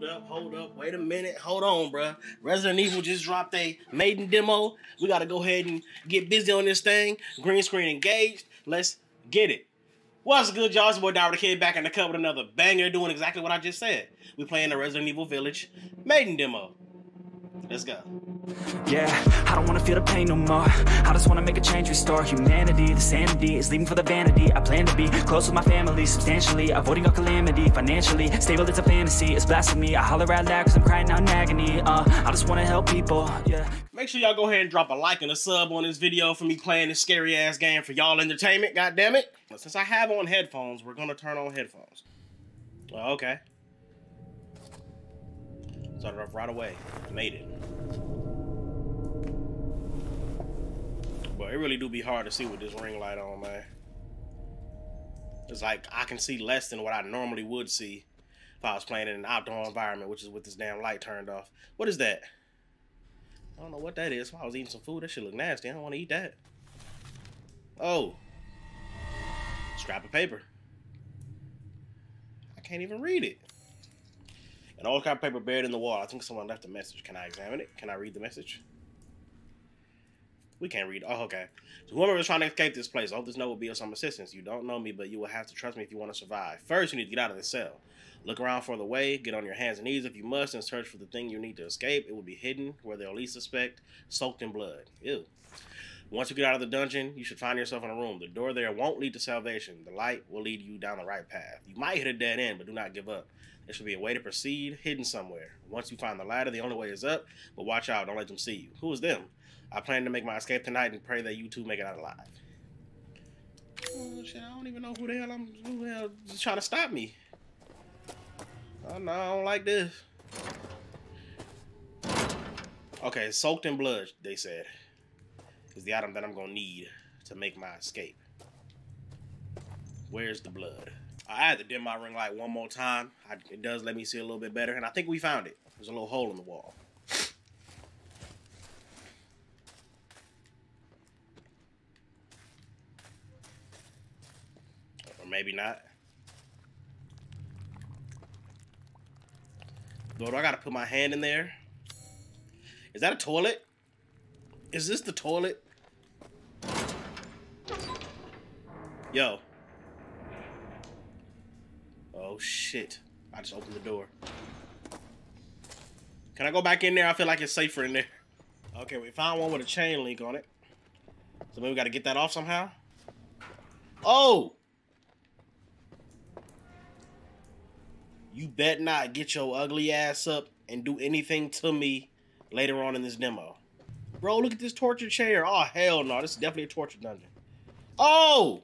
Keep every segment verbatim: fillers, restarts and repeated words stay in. hold up, hold up, wait a minute, hold on, bruh. Resident Evil just dropped a maiden demo. We gotta go ahead and get busy on this thing. Green screen engaged. Let's get it. What's good, y'all? It's your boy Dairu Da Kid back in the cut with another banger, doing exactly what I just said. We playing the Resident Evil Village maiden demo. Let's go. Yeah, I don't want to feel the pain no more. I just want to make a change, restore humanity. The sanity is leaving for the vanity. I plan to be close with my family, substantially avoiding all calamity. Financially stable, it's a fantasy. It's blasphemy. I holler out loud because I'm crying out in agony. Uh, I just want to help people. Yeah. Make sure y'all go ahead and drop a like and a sub on this video for me playing this scary ass game for y'all entertainment. God damn it! But since I have on headphones, we're gonna turn on headphones. Well, okay. Started off right away. Made it. But it really do be hard to see with this ring light on, man. It's like I can see less than what I normally would see if I was playing in an outdoor environment, which is with this damn light turned off. What is that? I don't know what that is. I was eating some food. That shit look nasty. I don't want to eat that. Oh. Scrap of paper. I can't even read it. An old scrap of paper buried in the wall. I think someone left a message. Can I examine it? Can I read the message? We can't read. Oh, okay. So whoever was trying to escape this place, I hope this note will be of some assistance. You don't know me, but you will have to trust me if you want to survive. First, you need to get out of the cell. Look around for the way. Get on your hands and knees if you must, and search for the thing you need to escape. It will be hidden where they'll least suspect, soaked in blood. Ew. Once you get out of the dungeon, you should find yourself in a room. The door there won't lead to salvation. The light will lead you down the right path. You might hit a dead end, but do not give up. There should be a way to proceed, hidden somewhere. Once you find the ladder, the only way is up, but watch out. Don't let them see you. Who is them? I plan to make my escape tonight and pray that you two make it out alive. Oh, shit, I don't even know who the hell I'm... Who the hell is trying to stop me? Oh, no, I don't like this. Okay, soaked in blood, they said, is the item that I'm gonna need to make my escape. Where's the blood? I had to dim my ring light one more time. I, it does let me see a little bit better, and I think we found it. There's a little hole in the wall. Or maybe not. Lord, I gotta put my hand in there. Is that a toilet? Is this the toilet? Yo. Oh, shit. I just opened the door. Can I go back in there? I feel like it's safer in there. Okay, we found one with a chain link on it. So maybe we gotta get that off somehow. Oh! You bet not get your ugly ass up and do anything to me later on in this demo. Bro, look at this torture chair. Oh, hell no. This is definitely a torture dungeon. Oh!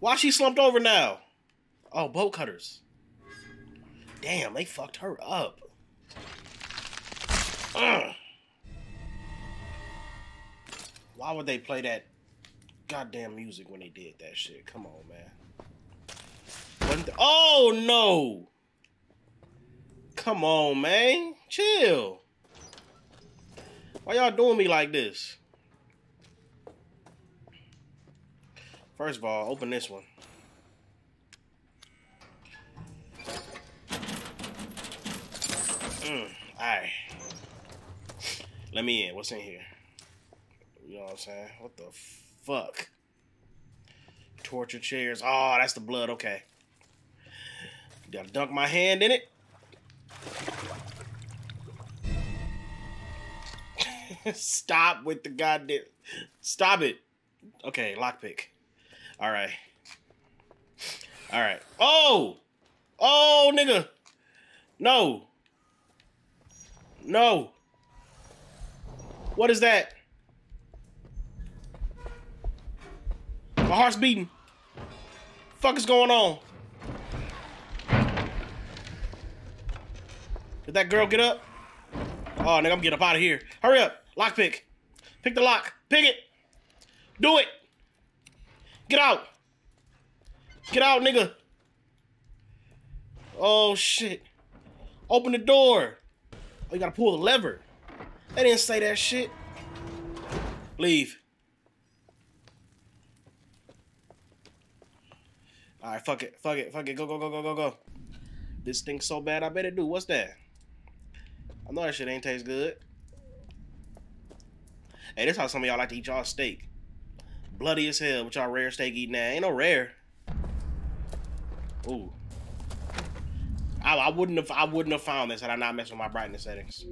Why she slumped over now? Oh, bolt cutters. Damn, they fucked her up. Ugh. Why would they play that goddamn music when they did that shit? Come on, man. Oh, no! Come on, man. Chill. Why y'all doing me like this? First of all, open this one. Mm, Alright. Let me in. What's in here? You know what I'm saying? What the fuck? Torture chairs. Oh, that's the blood. Okay. Gotta dunk my hand in it. Stop with the goddamn. Stop it. Okay, lockpick. All right. All right. Oh! Oh, nigga. No. No. What is that? My heart's beating. Fuck is going on? Did that girl get up? Oh, nigga, I'm gonna get up out of here. Hurry up. Lock pick. Pick the lock. Pick it. Do it. Get out. Get out, nigga. Oh, shit. Open the door. Oh, you gotta pull the lever. They didn't say that shit. Leave. All right, fuck it, fuck it, fuck it. Go, go, go, go, go, go. This stinks so bad, I bet it do. What's that? I know that shit ain't taste good. Hey, this how some of y'all like to eat y'all steak. Bloody as hell with y'all rare steak eating that. Ain't no rare. Ooh. I, I wouldn't have I wouldn't have found this had I not messed with my brightness settings.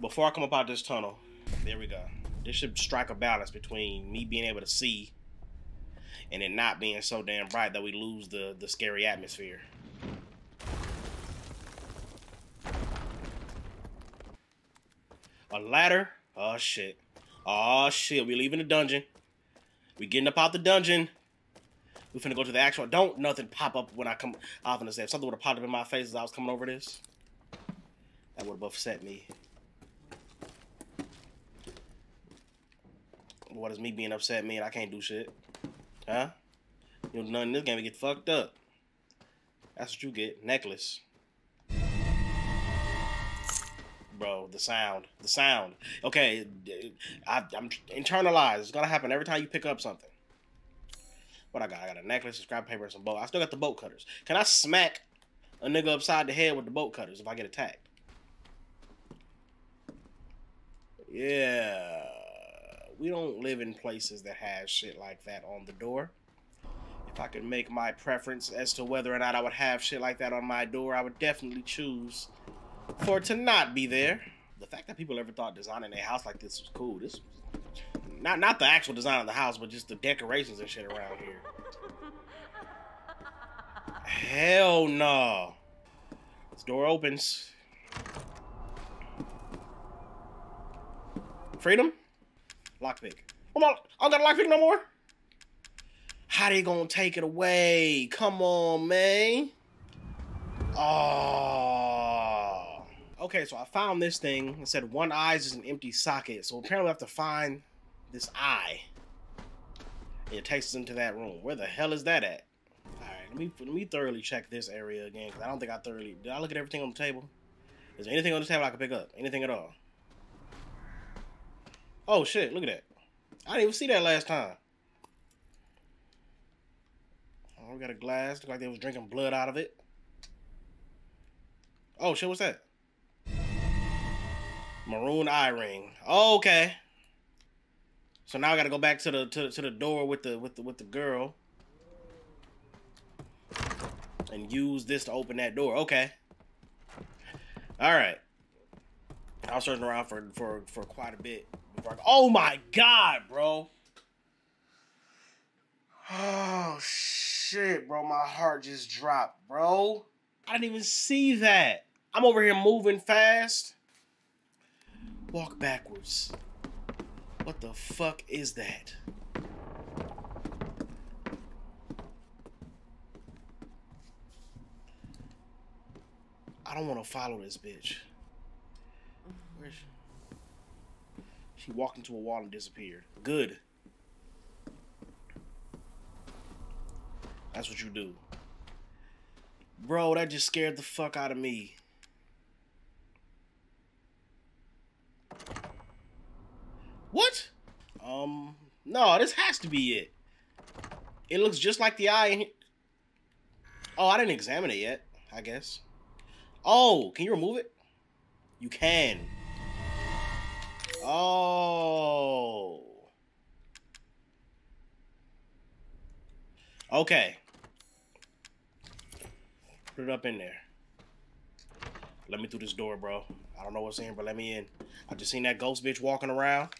Before I come up out this tunnel, there we go. This should strike a balance between me being able to see and it not being so damn bright that we lose the, the scary atmosphere. A ladder? Oh, shit. Oh, shit. We leaving the dungeon. We getting up out the dungeon. We finna go to the actual... Don't nothing pop up when I come... I was finna say, if something would've popped up in my face as I was coming over this, that would've upset me. What does me being upset mean? I can't do shit. Huh? You know, none in this game, we get fucked up. That's what you get. Necklace. Bro, the sound. The sound. Okay, I, I'm internalized. It's gonna happen every time you pick up something. What I got? I got a necklace, a scrap paper, and some bolt. I still got the bolt cutters. Can I smack a nigga upside the head with the bolt cutters if I get attacked? Yeah. We don't live in places that have shit like that on the door. If I could make my preference as to whether or not I would have shit like that on my door, I would definitely choose for it to not be there. The fact that people ever thought designing a house like this was cool. This was not not the actual design of the house, but just the decorations and shit around here. Hell no. This door opens. Freedom? Lockpick. Come on, I don't got a lockpick no more. How they gonna take it away? Come on, man. Oh. Okay, so I found this thing. It said one eye is an empty socket. So apparently we have to find this eye. It takes us into that room. Where the hell is that at? All right, let me let me thoroughly check this area again because I don't think I thoroughly did. I look at everything on the table. Is there anything on the table I can pick up? Anything at all? Oh shit, look at that. I didn't even see that last time. Oh, we got a glass. Looked like they was drinking blood out of it. Oh shit, what's that? Maroon eye ring. Oh, okay. So now I gotta go back to the to, to the door with the with the with the girl. And use this to open that door. Okay. Alright. I was searching around for for, for quite a bit. Oh my god, bro. Oh shit, bro. My heart just dropped, bro. I didn't even see that. I'm over here moving fast. Walk backwards. What the fuck is that? I don't want to follow this bitch. Where's she? She walked into a wall and disappeared. Good. That's what you do. Bro, that just scared the fuck out of me. What? Um, no, this has to be it. It looks just like the eye in here. Oh, I didn't examine it yet, I guess. Oh, can you remove it? You can. Oh. Okay. Put it up in there. Let me through this door, bro. I don't know what's in here, but let me in. I just seen that ghost bitch walking around.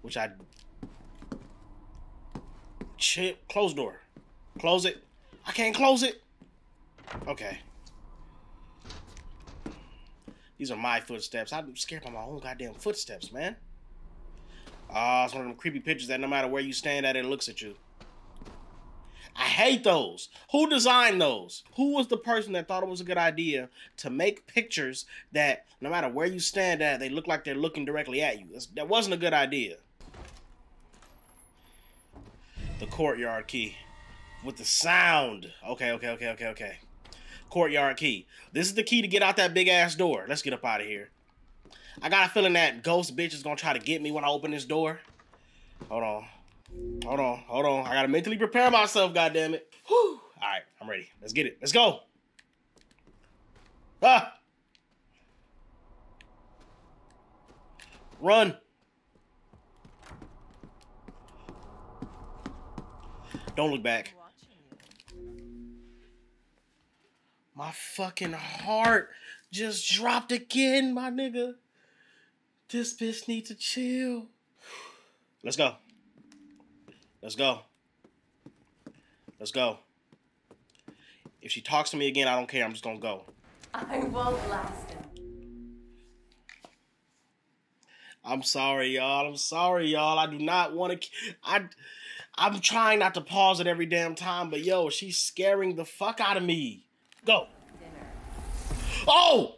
Which I... Shit. Close door. Close it. I can't close it. Okay. These are my footsteps. I'm scared by my own goddamn footsteps, man. Ah, uh, it's one of them creepy pictures that no matter where you stand at, it looks at you. I hate those. Who designed those? Who was the person that thought it was a good idea to make pictures that no matter where you stand at, they look like they're looking directly at you? That's, that wasn't a good idea. The courtyard key with the sound. Okay, okay, okay, okay, okay. courtyard key. This is the key to get out that big ass door. Let's get up out of here. I got a feeling that ghost bitch is gonna try to get me when I open this door. Hold on. Hold on. Hold on. I gotta mentally prepare myself, goddammit. Whew. Alright, I'm ready. Let's get it. Let's go. Ah! Run. Don't look back. My fucking heart just dropped again, my nigga. This bitch needs to chill. Let's go. Let's go. Let's go. If she talks to me again, I don't care. I'm just gonna go. I won't last him. I'm sorry, y'all. I'm sorry, y'all. I do not want to... I, I'm trying not to pause it every damn time, but yo, she's scaring the fuck out of me. Go. Dinner. Oh!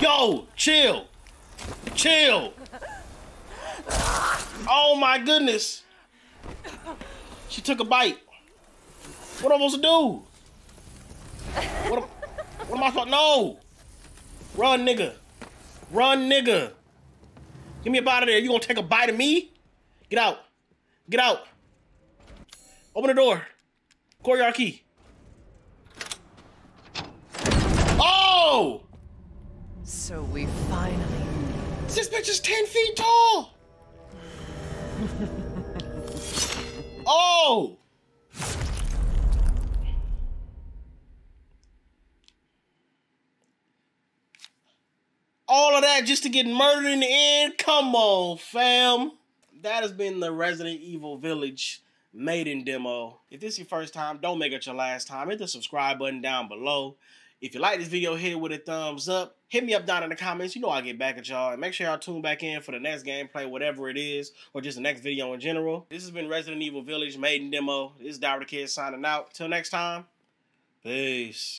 Yo, chill. Chill. Oh, my goodness. She took a bite. What am I supposed to do? What am, what am I supposed to... No. Run, nigga. Run, nigga. Get me up out of there. You gonna take a bite of me? Get out. Get out. Open the door. Courtyard key. Oh! So we finally... This bitch is ten feet tall! Oh! All of that just to get murdered in the end? Come on, fam. That has been the Resident Evil Village Maiden demo. If this is your first time, don't make it your last time. Hit the subscribe button down below. If you like this video, hit it with a thumbs up. Hit me up down in the comments. You know I'll get back at y'all. And make sure y'all tune back in for the next gameplay, whatever it is, or just the next video in general. This has been Resident Evil Village Maiden demo. This is Dairu Da Kid signing out. Till next time, peace.